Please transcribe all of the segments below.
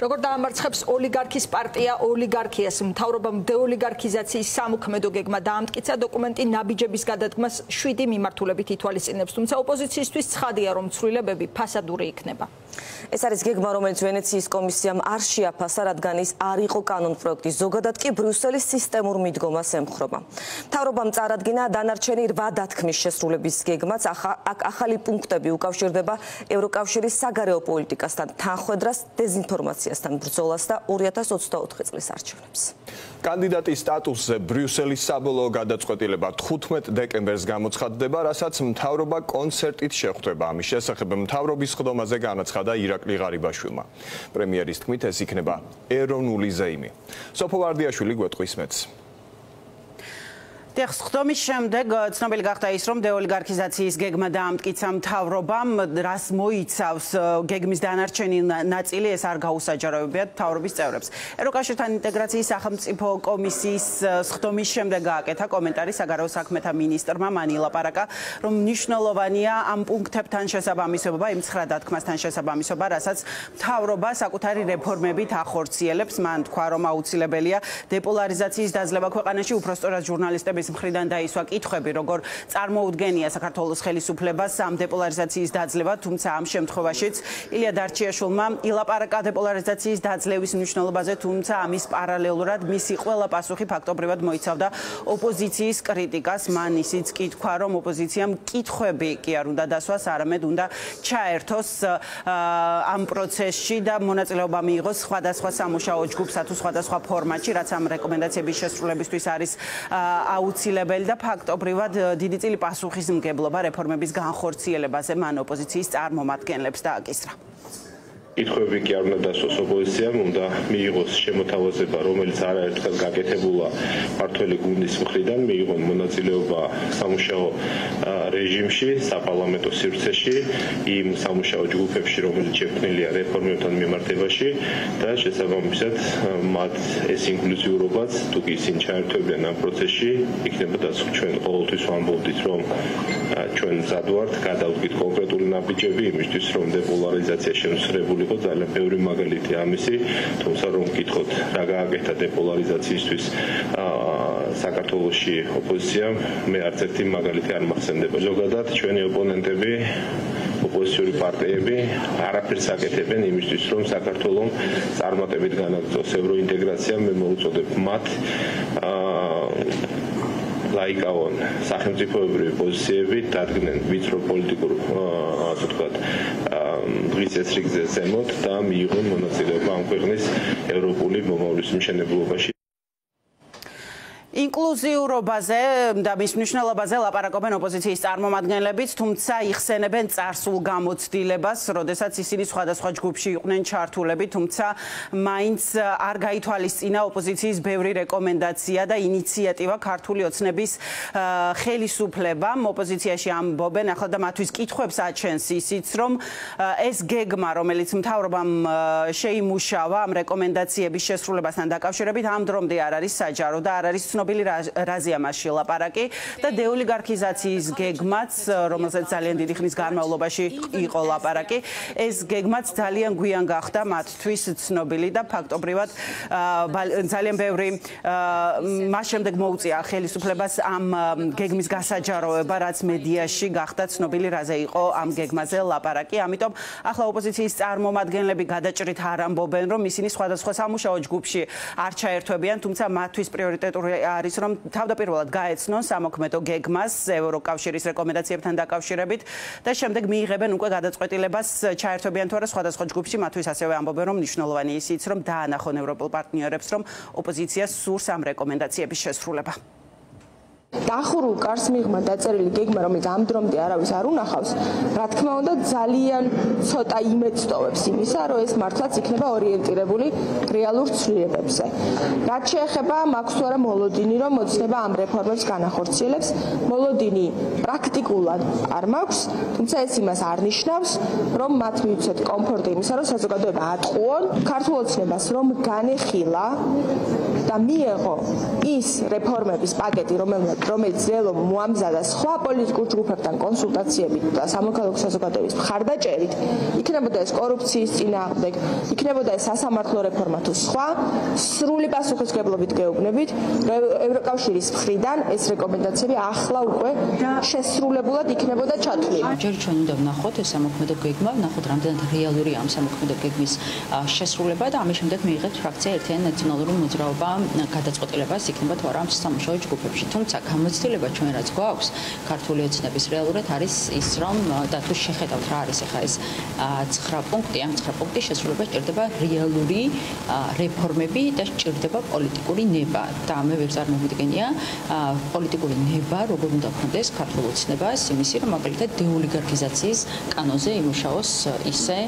Rogor da martxeps oligarkis partia oligarkies mtaurobam deoligarkizatsiis samukhmedo gegmadaamtkitsa dokumenti nabijebis gadatkmas 7 mimartulebit ithvalisinebs, თუმცა ოპოზიციისთვის ცხადია, რომ ცვლილებები ფასადური იქნება. ეს არის გეგმა, რომელიც ვენეციის კომისიამ არ შეაფასა, რადგან ის არ იყო კანონპროექტი, ზოგადად კი ბრიუსელის სისტემურ მიდგომას ემხრობა. მთავრობამ წარადგინა დანარჩენი 8 დათქმის შესრულების გეგმაც, ახალი პუნქტები უკავშირდება ევროკავშირის საგარეო პოლიტიკასთან, თანხwebdriverს, დეзинფორმაციასთან, ბრძოლას და 2024 წლის არჩევნებს. კანდიდატის სტატუსზე ბრიუსელის საბოლოო გადაწყვეტილება 15 დეკემბერს გამოცხადდება, რასაც მთავრობა კონცერტით შეხვდება. ამის შესახებ მთავრობის ხდომაზე განაცხადა ირაკლი ღარიბაშვილმა. პრემიერის თქმით, ეს იქნება ეროვნული ზეიმი. სოფო ვარდიაშვილი გვეტყვის მეც. Deci, ხდომის შემდეგ ცნობილი გახდა ის, რომ დეოლიგარქიზაციის გეგმა დაამტკიცა მთავრობამ, რას მოიცავს გეგმის დანარჩენი ნაწილი, ეს არ გაუსაჯაროებია მთავრობის წევრებს. ევროკავშირთან ინტეგრაციის სახელმწიფო კომისიის ხდომის შემდეგ გააკეთა კომენტარი საგარეო საქმეთა მინისტრმა, მან ილაპარაკა, რომ მნიშვნელოვანია ამ პუნქტებთან შესაბამისობა, იმ 9 დათქმასთან შესაბამისობა, რასაც მთავრობა საკუთარი რეფორმებით ახორციელებს. მან თქვა, რომ აუცილებელია დეპოლარიზაციის დაძლევა ქვეყანაში, უпроსტორად ჟურნალისტები მხრიდან დაისვა კითხვები, როგორ წარმოუდგენია საქართველოს ხელისუფლებას ამ დეპოლარიზაციის დაძლევა, თუმცა ამ შემთხვევაშიც ილია დარჩიაშვილმა ილაპარაკა დეპოლარიზაციის დაძლევის მნიშვნელობაზე, თუმცა ამის პარალელურად მისი ყველა პასუხი ფაქტობრივად მოიცავდა ოპოზიციის კრიტიკას. მან ისიც კი თქვა, რომ ოპოზიციამ კითხვები კი არ უნდა დასვას, არამედ უნდა ჩაერთოს ამ პროცესში და მონაწილეობა მიიღოს სხვადასხვა სამუშაო ჯგუფსა თუ სხვადასხვა ფორმატში, რაც ამ რეკომენდაციების შესრულებისთვის არის აუცილებელი და ფაქტობრივად დიდი წილი პასუხისმგებლობა რეფორმების განხორციელებაზე მან ოპოზიციის წარმომადგენლებს დააკისრა. კითხვები კი არ უნდა დასვას ოპოზიციამ, უნდა მიიღოს შემოთავაზება, რომელიც არაერთხელ გაკეთებულა მართველი გუნდის მხრიდან, მიიღონ მონაწილეობა სამუშაო რეჟიმში, საპარლამენტო სივრცეში, იმ სამუშაო ჯგუფებში, რომელიც შექმნილია რეფორმებთან მიმართებაში და შესაბამისად მათ ეს ინკლუზიურობაც, თუ კი ისინი ჩაერთვებიან ამ პროცესში, იქნება დასვა. ჩვენ ყოველთვის ვამბობდით, რომ ჩვენ მზად ვართ გადავდგით კონკრეტული ნაბიჯები იმისთვის, რომ დეპოლარიზაცია შემცირებული იყო ძალიან ბევრი მაგალითი ამისი, თუმცა რომ გითხოთ, რა გააკეთა დეპოლარიზაციისთვის საქართველოში ოპოზიციამ, მე არც ერთი მაგალითი არ მახსენდება. ზოგადად ჩვენი ოპონენტები, ოპოზიციური პარტიები არაფერს აკეთებენ იმისთვის, რომ საქართველოს წარმატებით განაგრძოს ევროინტეგრაცია. მე მოუწოდებ მათ ლაიკავონ სახელმწიფოებრივი პოზიციები, დადგნენ ვიწრო პოლიტიკურ ასე ვთქვათ დღის რიგზე ზემოთ და მიიღონ მონაწილეობა ამ ქვეყნის ევროპული მომავლის მშენებლობაში. ინკლუზიურობაზე და მის მნიშვნელობაზე ლაპარაკობენ ოპოზიციის წარმომადგენლებიც, თუმცა იხსენებენ წარსულ გამოცდილებას, როდესაც ისინი სხვადასხვა ჯგუფში იყვნენ ჩართულები, თუმცა მაინც არ გაითვალისწინა ოპოზიციის ბევრი რეკომენდაცია და ინიციატივა ქართული ოცნების ხელისუფლებამ. ოპოზიციაში ამბობენ, ახლა და მათთვის კითხვებს აჩენს ისიც, რომ ეს გეგმა, რომელიც მთავრობამ შეიმუშავა ამ რეკომენდაციების შესრულებასთან დაკავშირებით, ამ დრომდე არ არის საჯარო და არ არის ცნობილი რაზეა მასში ლაპარაკი და დეოლიგარქიზაციის გეგმაც, რომელზეც ძალიან დიდი ხნის განმავლობაში იყო ლაპარაკი, ეს გეგმაც ძალიან გვიან გახდა მათთვის ცნობილი და ფაქტობრივად ძალიან ბევრი მას შემდეგ მოუწია ხელისუფლებას ამ გეგმის გასაჯაროება, რაც მედიაში გახდა ცნობილი, რაზე იყო ამ გეგმაზე ლაპარაკი. ამიტომ ახლა ოპოზიციის წარმომადგენლები გადაჭრით არ ამბობენ, რომ ისინი სხვადასხვა სამუშაო ჯგუფში არ ჩაერთვებიან, თუმცა მათთვის პრიორიტეტული არის, რომ თავდაპირველად გაეცნონ სამოქმედო გეგმას ევროკავშირის რეკომენდაციებთან დაკავშირებით და შემდეგ მიიღებენ უკვე გადაწყვეტილებას ჩაერთვებიან თუ არა სხვადასხვა ჯგუფში. მათთვის ასევე ამბობენ, რომ მნიშვნელოვანი ისიც, რომ დაანახონ ევროპელ პარტნიორებს, რომ ოპოზიციას სურს ამ რეკომენდაციების შესრულება. დახურულ კარს მიღმა დაწერილი გეგმა, რომელიც ამ დრომდე არავის არ უნახავს, რა თქმა უნდა ძალიან ცოტა იმედს ტოვებს იმისა, რომ ეს მართლაც იქნება ორიენტირებული რეალურ ცვლილებებზე. რაც შეეხება მაქვს თუ არა მოლოდინი, რომ მოცნება ამ რეფორმებს განახორციელებს, მოლოდინი პრაქტიკულად არ მაქვს, თუმცა ეს იმას არნიშნავს, რომ მათ მივცეთ კომფორტი იმისა, რომ საზოგადოება ატყუონ ქართულ ოცნებას, რომ განეხილა და მიეღო ის რეფორმების პაკეტი, რომელმაც რომელიც ელომ მოამზადა სხვა პოლიტიკურ ჯგუფებთან კონსულტაციებით და სამოქალაქო საზოგადოების მხარდაჭერით, იქნებოდა ეს კორუფციის წინააღმდეგ, იქნებოდა ეს სასამართლო რეფორმა თუ სხვა, სრული პასუხისმგებლობით გეუბნებით, ევროკავშირის მხრიდან ეს რეკომენდაციები ახლა უკვე შესრულებულად იქნებოდა ჩათვლილი. ჯერ ჩვენ უნდა ვნახოთ ეს სამოქმედო გეგმა, ვნახოთ რამდენად რეალური ამ სამოქმედო გეგმის შესრულება და ამის შემდეგ მიიღეთ ფრაქცია ერთიანი ნაციონალური მოძრაობა გადაწყვეტილებას იქნება თუ არა ამ სამუშაო ჯგუფებში. Თუმცა გამოცდილება ჩვენ რაც გვაქვს ქართული ოცნების რეალურად არის ის რომ და თუ შეხედავთ რა არის ახლა ეს 9 პუნქტი, ამ 9 პუნქტის შესრულება ჭირდება რეალური რეფორმები და ჭირდება პოლიტიკური ნება და მე ვეცარ მოვიდგენია პოლიტიკური ნება როგორ უნდა გქონდეს ქართულ ოცნებას იმისი რომ მაგალითად დეოლიგარქიზაციის კანონზე იმუშაოს ისე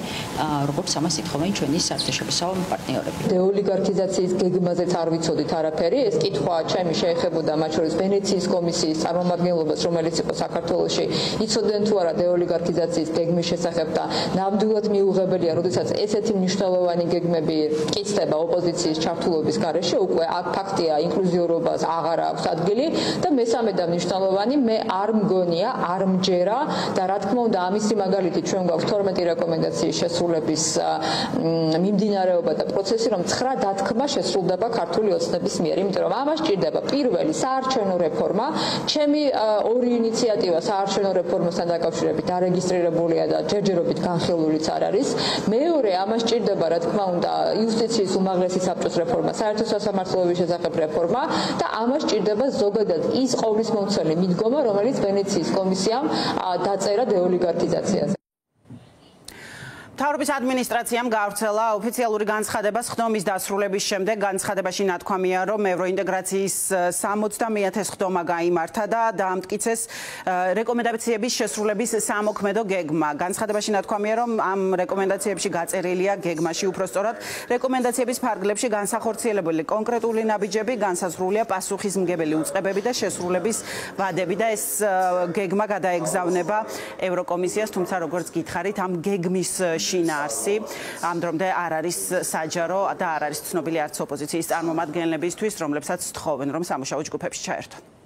როგორც ამას ითხოვენ ჩვენი საერთაშორისო პარტნიორები. დეოლიგარქიზაციის გეგმაზეც არ ვიცოდით არაფერი, ეს კითხვა ჩემი შეეხებოდა მათ შორის Veneția Comisiei, წარმომადგენლობას, რომელიც იყო საქართველოში, იცოდნენ თუ არა დეოლიგარქიზაციის გეგმის შესახებ და ნამდვილად მიუღებელია, როდესაც ესეთი მნიშვნელოვანი გეგმები კითხდება ოპოზიციის ჩართულობის გარეშე, უკვე აქ ფაქტია ინკლუზიურობას აღარ აქვს ადგილი და მესამე და მნიშვნელოვანი, მე არ მგონია, არ მჯერა და რა თქმა უნდა, ამისი მაგალითი ჩვენ გვაქვს 12 რეკომენდაციის შესრულების მიმდინარეობა და პროცესი, რომ 9 დათქმა შესრულდება ქართული ოცნების მიერ, იმიტომ რომ ამას ჭირდება პირველი საარჩევნო რეფორმა, ჩემი ორი ინიციატივა საარჩევნო რეფორმასთან დაკავშირებით დარეგისტრირებულია და ჯერჯერობით განხილულიც არ არის. მეორე ამას ჭირდება, რა თქმა უნდა, იუსტიციის უმაღლესი საბჭოს რეფორმა, საერთო სასამართლოების შესახებ რეფორმა და ამას ჭირდება ზოგადად ის ყოვლისმომცველი მიდგომა, რომელიც ვენეციის კომისიამ დაწერა დეოლიგარქიზაციაზე. თავრობის ადმინისტრაციამ გაავრცელა ოფიციალური განცხადება ხდომის დასრულების შემდეგ. განცხადებაში ნათქვამია, რომ ევროინტეგრაციის 60-მე ხდომა გაიმართა და დაამტკიცეს რეკომენდაციების შესრულების სამოქმედო გეგმა. განცხადებაში ნათქვამია, რომ ამ რეკომენდაციებში გაწერილია გეგმაში უფრო სწორად რეკომენდაციების ფარგლებში განსახორციელებული კონკრეტული ნაბიჯები, განსაზღვრულია პასუხისმგებელი უწყებები და შესრულების ვადები და ეს გეგმა გადაეგზავნება ევროკომისიას, თუმცა როგორც გითხარით, ამ გეგმის შინაარსი ამ დრომდე არ არის საჯარო და არ არის ცნობილი არც ოპოზიციის წარმომადგენლებისთვის, რომლებსაც თხოვენ, რომ სამუშაო ჯგუფებში ჩაერთონ.